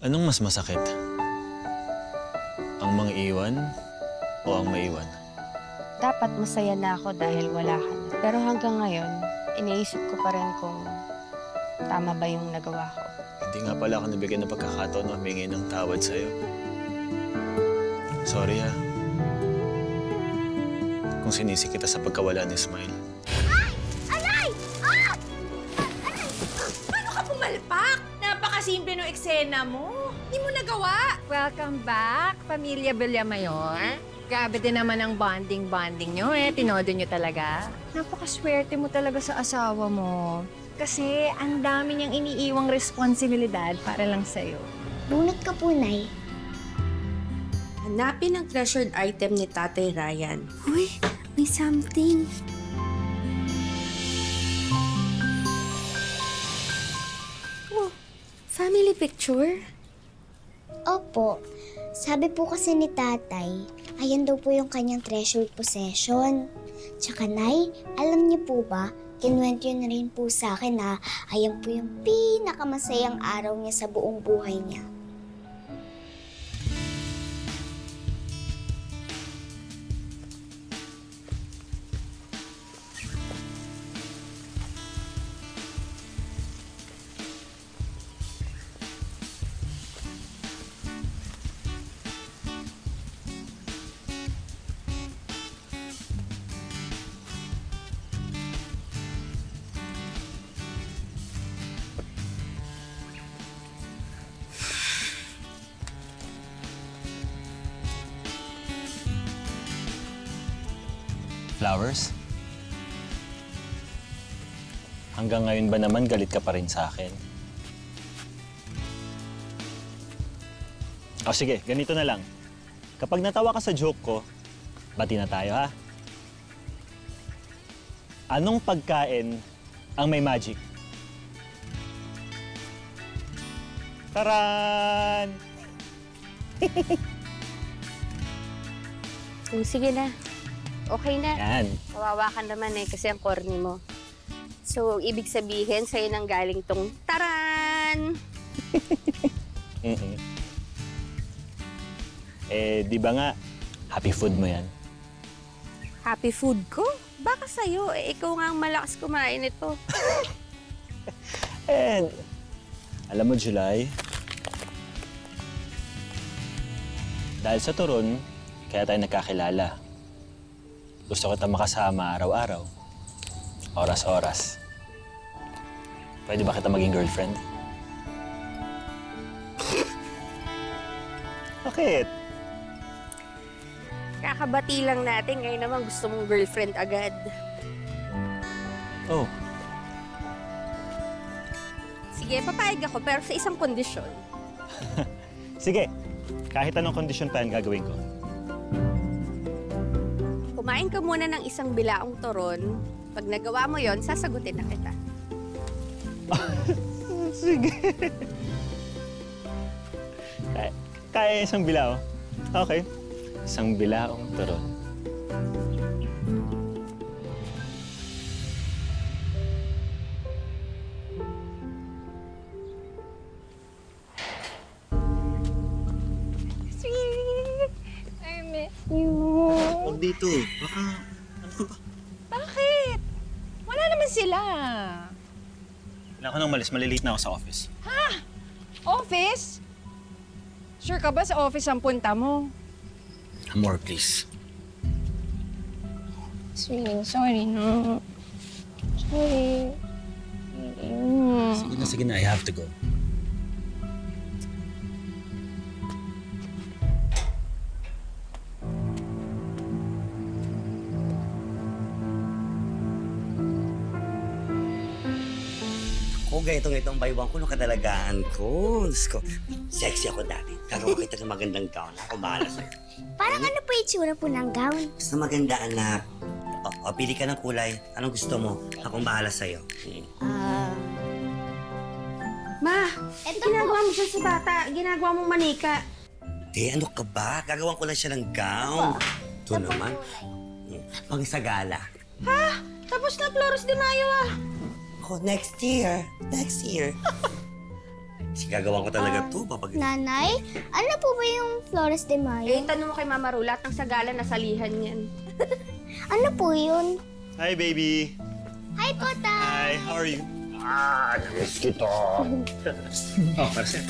Anong mas masakit? Ang mang-iwan o ang maiwan? Dapat masaya na ako dahil wala ka na. Pero hanggang ngayon, iniisip ko pa rin kung tama ba yung nagawa ko. Hindi nga pala ako nabigyan ng pagkakataon na humingi ng tawad sa'yo. Sorry, ha? Kung sinisi kita sa pagkawala ni Smile. Ay! Aray! Ah! Aray! Paano ka pumalpak? Napakasimple ng eksena mo. Hindi mo nagawa. Welcome back, Pamilya Villamayor. Grabe din naman ang bonding-bonding nyo, eh. Tinodo nyo talaga. Napakaswerte mo talaga sa asawa mo. Kasi ang dami niyang iniiwang responsibilidad para lang sa'yo. Bunot ka po, Nay. Hanapin ang treasured item ni Tatay Ryan. Uy, may something. Oh, family picture? Opo. Sabi po kasi ni Tatay, ayan daw po yung kanyang treasured possession. Tsaka, Nay, alam niyo po ba, kinuwento yun na rin po sa akin na ayan po yung pinakamasayang araw niya sa buong buhay niya. Flowers? Hanggang ngayon ba naman galit ka pa rin sa akin? O sige, ganito na lang. Kapag natawa ka sa joke ko, bati na tayo, ha? Anong pagkain ang may magic? Taran! Oh, sige na. Okay na. Yan. Kawawa ka naman eh, kasi ang corny mo. So, ibig sabihin, sa'yo nang galing tong taran! Eh, di ba nga, happy food mo yan? Happy food ko? Baka sa'yo, eh, ikaw nga ang malakas kumain ito. And, alam mo, July, dahil sa turon, kaya tayo nakakilala. Gusto kita makasama araw-araw, oras-oras. Pwede ba kita maging girlfriend? Bakit? Kakabati lang natin. Ngayon naman gusto mong girlfriend agad. Oh. Sige, papayag ako, pero sa isang kondisyon. Sige, kahit anong kondisyon pa yan gagawin ko. Kumain ka muna ng isang bilaong turon. Pag nagawa mo yon, sasagutin na kita. Sige. Kaya isang bilao? Okay. Isang bilaong turon. Sweetie, I miss you. Dito. Baka... Ano ba? Bakit? Wala naman sila. Kailangan ko nang malis. Malilate na ako sa office. Ha? Office? Sure ka ba sa office ang punta mo? Amor, please. Sorry, no. Sorry. Sige na. I have to go. Ito ang baywang ko, nung kadalagaan ko. Sexy ako dati. Kagawa kita ng magandang gown. Ako bahala sa'yo. Parang ano po itsura po ng gown? Basta maganda, anak. O, pili ka ng kulay. Anong gusto mo? Akong bahala sa'yo. Ma! Eto, ginagawa mo siya sa bata. Ginagawa mong manika. Di, ano ka ba? Gagawan ko lang siya ng gown. Ito naman. Pang sa gala. Ha? Tapos na Flores de Mayo, ah! Next year. Sigagawan ko talaga to, papag... Nanay, ano po ba yung Flores de Mayo? Eh, tanong mo kay Mama Ru, lahat ng sagala nasalihan yan. Ano po yun? Hi, baby. Hi, Pota. Hi, how are you? Ah, namiss kita. Oh, parang.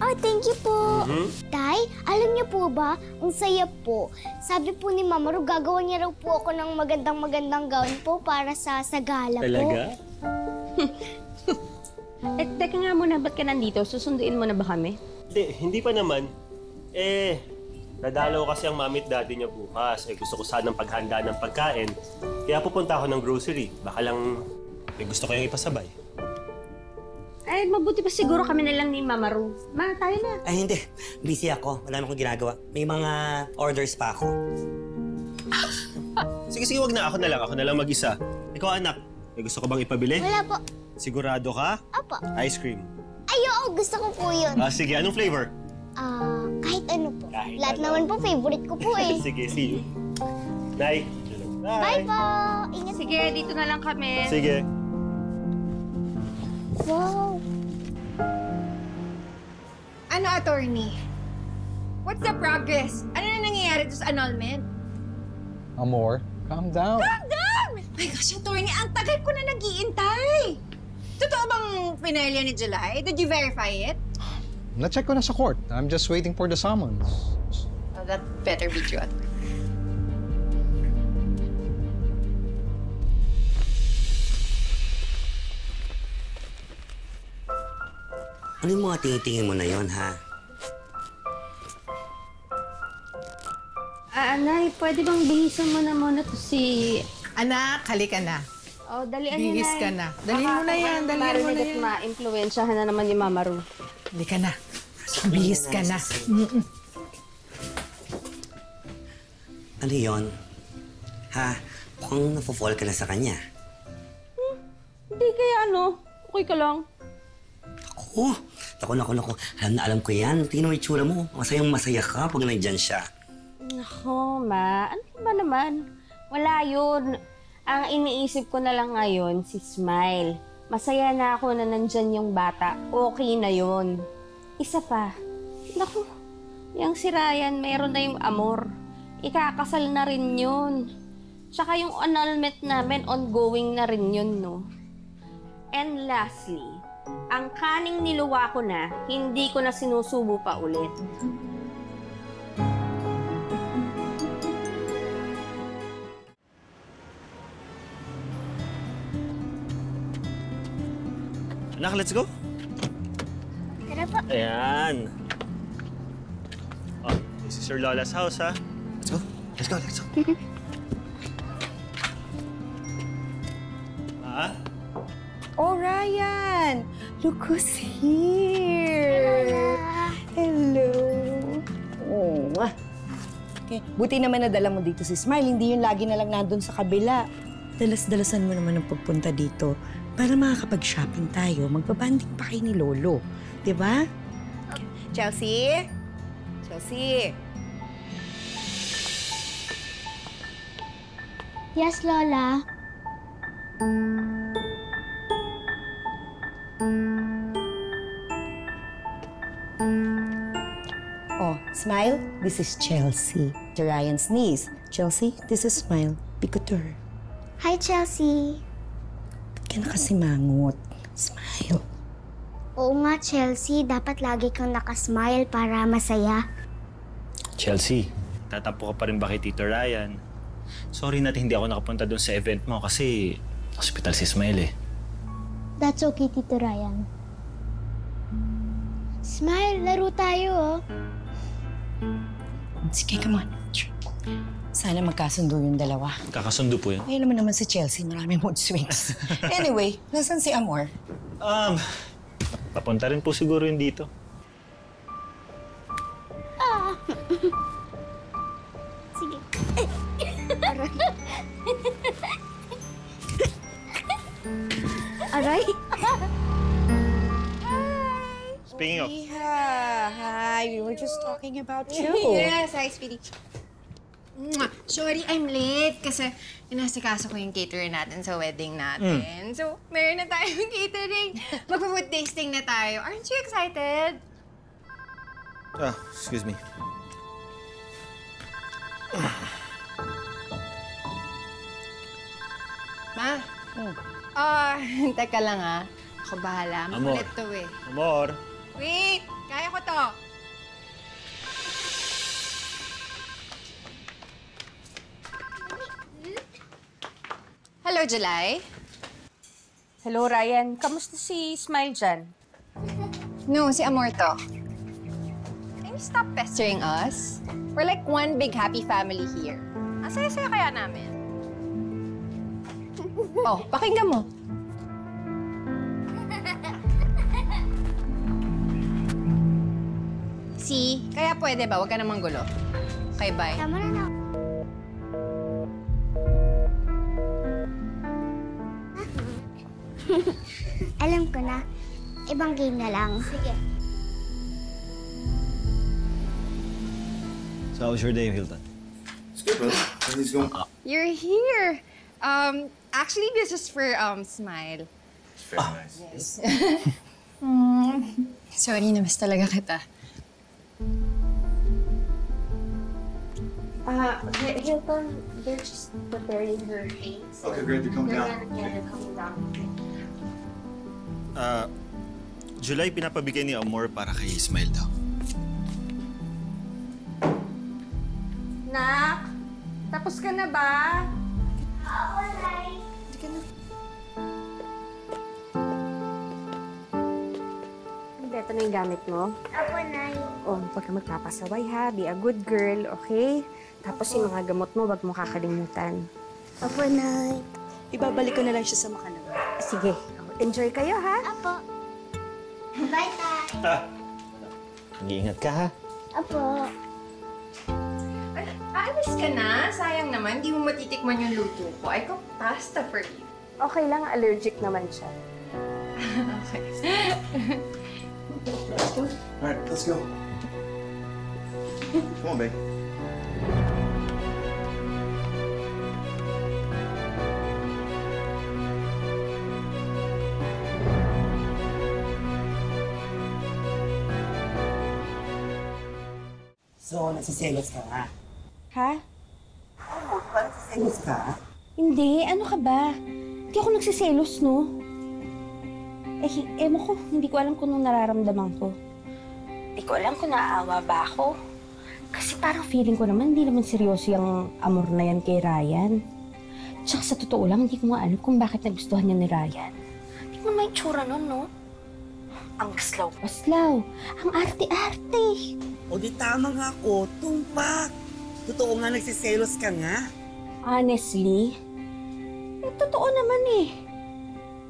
Oh, thank you po. Tay, alam niyo po ba, ang saya po. Sabi po ni Mama Ru, gagawa niya raw po ako ng magandang gown po para sa sagala po. Talaga? Eh, teka nga muna, ba't ka nandito? Susunduin mo na ba kami? Hindi pa naman. Eh, dadalaw kasi ang mami at daddy niya bukas. Eh, gusto ko sanang paghanda ng pagkain. Kaya pupunta ako ng grocery. Baka lang may gusto kayong ipasabay. Ay, mabuti pa siguro kami na lang ni Mama Ru. Ma, tayo na. Ay, hindi. Busy ako. Wala na akong ginagawa. May mga orders pa ako. Sige, wag na. Ako na lang mag-isa. Ikaw, anak. May gusto ko bang ipabili? Wala po. Sigurado ka? Opo. Ice cream. Ay, oo. Gusto ko po yun. Ah, sige. Anong flavor? Kahit ano po. Lahat naman po, favorite ko po eh. Sige, see you. Nay. Bye. Bye po. Ingat. Sige, dito na lang kami. Sige. Wow. Ano, attorney? What's the progress? Ano na nangyayari to sa annulment? Amor, calm down. Calm down! My gosh, attorney, ang tagal ko na nag-iintay. Totoo bang pinelya ni July? Did you verify it? Na-check ko na sa court. I'm just waiting for the summons. Oh, that better be true. Ano yung mga tingin-tingin mo na yun, ha? Anay, pwede bang bihisan mo na muna to si... Anak, halika na. Oh, dalian mo na. Bihis ka na. Dalian mo na yan, dalian mo na yan. Ma-influensyahan na naman yung Mama Ru. Halika na. Bihis ka na. Ano yun? Ha? Mukhang napofall ka na sa kanya. Hindi kaya ano. Okay ka lang. Ako? Naku. Alam ko yan. Tingnan mo yung tsura mo. Masayang-masaya ka pag nandiyan siya. Naku, Ma. Ano ba naman? Wala yun. Ang iniisip ko na lang ngayon, si Smile. Masaya na ako na nandyan yung bata. Okay na yun. Isa pa. Naku, yung si Ryan, mayroon na yung amor. Ikakasal na rin yun. Tsaka yung annulment namin, ongoing na rin yun, no? And lastly, ang kaning niluwa ko na, hindi ko na sinusubo pa ulit. Anak, let's go. Tara po. Ayan. Oh, this is your Lola's house, ha? Let's go. Ma? Oh, Ryan! Look who's here! Hello! Oh. Okay. Buti naman nadala mo dito si Smile. Hindi yun lagi na lang nandun sa kabila. Dalas-dalasan mo naman ang pagpunta dito. Para makakapag-shopping tayo, magpabanding pa kayo ni Lolo. Diba? Chelsea? Yes, Lola? Oh, Smile, this is Chelsea. Ryan's niece. Chelsea, this is Smile Picotor. Hi, Chelsea. Kaya nakasimangot. Smile. Oo nga, Chelsea. Dapat lagi kang nakasmile para masaya. Chelsea, tatapo ka pa rin ba kay Tito Ryan? Sorry na hindi ako nakapunta doon sa event mo kasi hospital si Smile eh. That's okay, Tito Ryan. Smile, laro tayo oh. Sige, come on. Sana magkasundo yung dalawa. Kakasundo po yun. Ay, alam mo naman si Chelsea, maraming mood swings. Anyway, nasan si Amor? Papunta rin po siguro yun dito. Ah. Sige. Aray. Speaking of... Hi, we were just talking about you. Yes, hi, Speedy. Sorry, I'm late kasi inasikaso ko yung catering natin sa wedding natin. So, meron na tayong catering. Magpo-food tasting na tayo. Aren't you excited? Ah, excuse me. Ma? Teka lang ah. Ako bahala. Makulit to eh. Amor. Wait! Kaya ko to. Hello, July. Hello, Ryan. Kamusta si Smile dyan? No, si Amor to. Can you stop pestering us? We're like one big happy family here. Ang saya-saya kaya namin. Oh, pakinggan mo. See? Kaya pwede ba? Huwag ka namang gulo. Okay, bye. Tama na na. Alam ko na. Ibang game na lang. Sige. So, how was your day, Hilton? It's good, brother. Let's go. You're here. Actually, this is for Smile. It's very nice. Yes. Sorry, namiss talaga kita. Hilton, they're just preparing her things. Okay, great. They're coming down. They're coming down. July, pinapabigay ni Amor para kay Smile daw. Nak, tapos ka na ba? Oo, Nay. Hindi ka na. Ito na yung gamit mo. Ako, Nay. O, huwag ka magpapasaway ha. Be a good girl, okay? Tapos yung mga gamot mo, wag mo kakalimutan. Ako, Nay. Ibabalik ko na lang siya sa makalawa. Sige. Enjoy kayo, ha? Apo. Bye, Tay. Mag-iingat ka, ha? Apo. Ay, alis ka na. Sayang naman, di mo matitikman yung luto ko. I cook pasta for you. Okay lang, allergic naman siya. Okay. Let's go. Alright, let's go. Come on, babe. So, nagsiselos ka na? Ha? Oo, nagsiselos ka? Hindi, ano ka ba? Hindi ako nagsiselos, no? Eh, mo ko, hindi ko alam kung anong nararamdaman ko. Hindi ko alam kung naaawa ba ako. Kasi parang feeling ko naman, hindi naman seryoso yung amor na yan kay Ryan. Tsaka sa totoo lang, hindi ko nga alam kung bakit nagustuhan niya ni Ryan. Hindi mo may tsura nun, no? Ang kaslaw. Kaslaw. Ang arte-arte. O di tama nga ako, tumpak! Totoo nga nagsiselos ka nga? Honestly? Eh, totoo naman eh.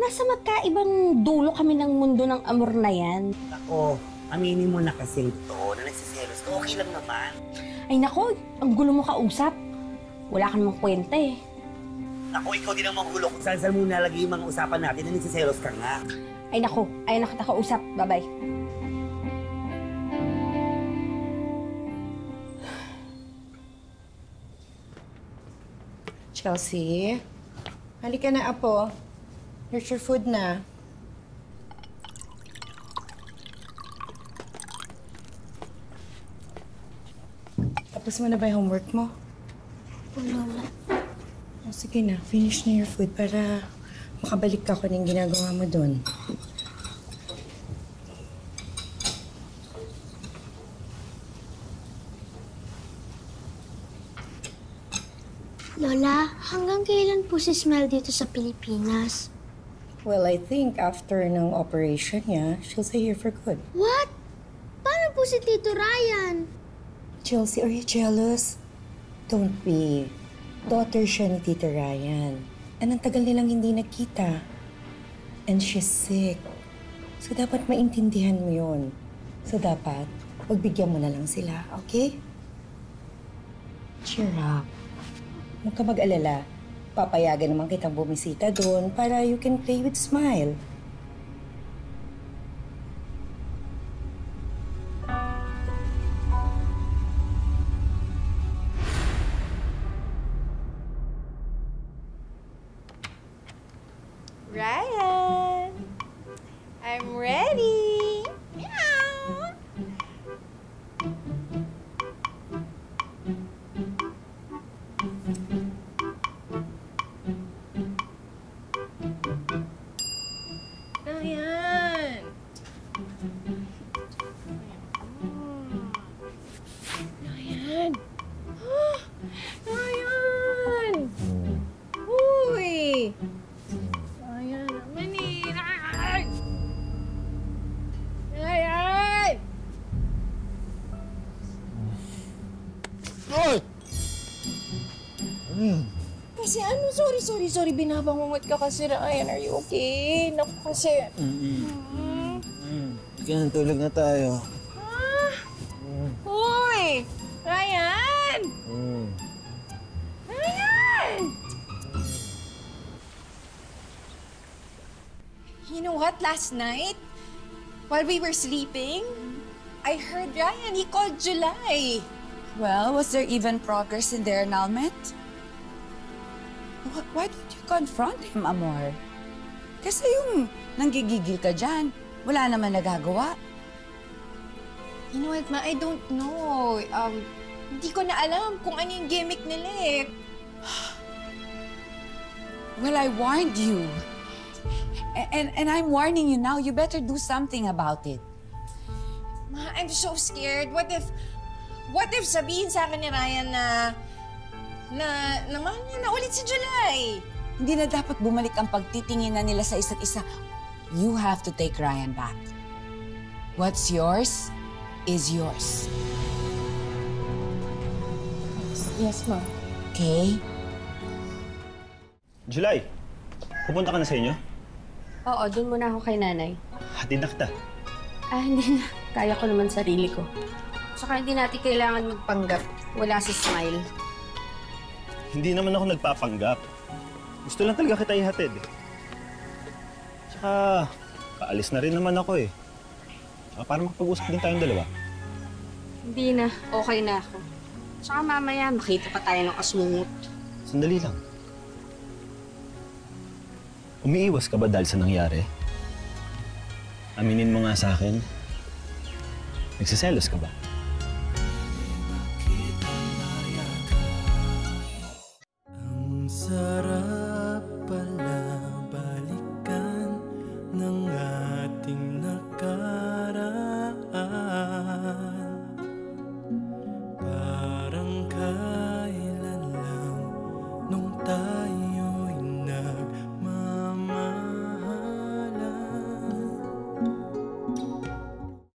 Nasa magkaibang dulo kami ng mundo ng amor na yan. Ako, aminin mo na kasing totoo na nagsiselos ka, okay lang naman. Ay nako, ang gulo mo kausap. Wala ka namang kwenta eh. Nako, ikaw din ang magulo kung saan-saan mo nalagay yung mga usapan natin na nagsiselos ka nga. Ay nako kita kausap. Bye-bye. Chelsea, halika na, Apo. Here's your food na. Tapos mo na ba yung homework mo? Wala. Oh, sige na, finish na your food para makabalik ka kung anong ginagawa mo doon. Lola, hanggang kailan po si Smile dito sa Pilipinas? Well, I think after ng operation niya, she'll stay here for good. What? Paano po si Tito Ryan? Chelsea, are you jealous? Don't be. Daughter siya ni Tito Ryan. And ang tagal nilang hindi nakita. And she's sick. So dapat maintindihan mo yun. So dapat, pagbigyan mo na lang sila, okay? Cheer up. Huwag ka mag-alala. Papayagan naman kitang bumisita doon para you can play with Smile. Kasi ano, sorry, binabangungot ka kasi, Ryan. Are you okay? Naku kasi... Kaya natulog na tayo. Ha? Uy! Ryan! Ryan! You know what? Last night, while we were sleeping, I heard Ryan. He called July. Well, was there even progress in their annulment? Why didn't you confront him, Amor? Kasi yung nanggigigil ka dyan, wala naman nagagawa. You know what, Ma? I don't know. Hindi ko na alam kung ano yung gimmick nila eh. Well, I warned you. And I'm warning you now. You better do something about it. Ma, I'm so scared. What if sabihin sa akin ni Ryan na naman niya na ulit si July? Hindi na dapat bumalik ang pagtitingin na nila sa isa't isa. You have to take Ryan back. What's yours is yours. Yes, Ma'am. Okay? July, pupunta ka na sa inyo? Oo, doon muna ako kay nanay. Hatid na kita. Ah, hindi na. Kaya ko naman sarili ko. Saka hindi natin kailangan magpanggap. Wala si Smile. Hindi naman ako nagpapanggap. Gusto lang talaga kita ihatid. Tsaka, paalis na rin naman ako eh. Tsaka para makapag-usap din tayong dalawa. Hindi na. Okay na ako. Tsaka mamaya makita pa tayo ng kasungot. Sandali lang. Umiiwas ka ba dahil sa nangyari? Aminin mo nga sa akin. Nagsiselos ka ba?